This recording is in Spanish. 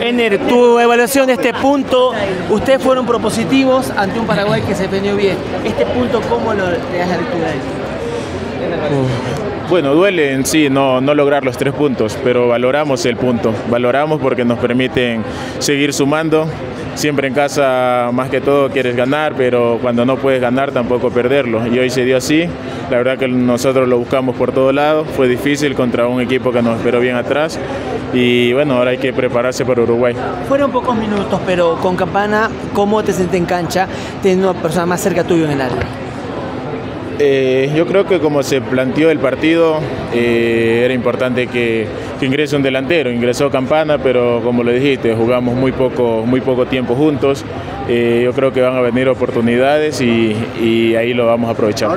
Enner, tu evaluación de este punto, ustedes fueron propositivos ante un Paraguay que se defendió bien. ¿Este punto cómo lo le das la lectura a eso? Bueno, duele en sí no lograr los 3 puntos, pero valoramos el punto. Valoramos porque nos permiten seguir sumando. Siempre en casa, más que todo, quieres ganar, pero cuando no puedes ganar, tampoco perderlo. Y hoy se dio así. La verdad que nosotros lo buscamos por todos lados. Fue difícil contra un equipo que nos esperó bien atrás. Y bueno, ahora hay que prepararse para Uruguay. Fueron pocos minutos, pero con Campana, ¿cómo te sentiste en cancha teniendo una persona más cerca tuyo en el área? Yo creo que como se planteó el partido, era importante que ingrese un delantero. Ingresó Campana, pero como lo dijiste, jugamos muy poco tiempo juntos. Yo creo que van a venir oportunidades y ahí lo vamos a aprovechar.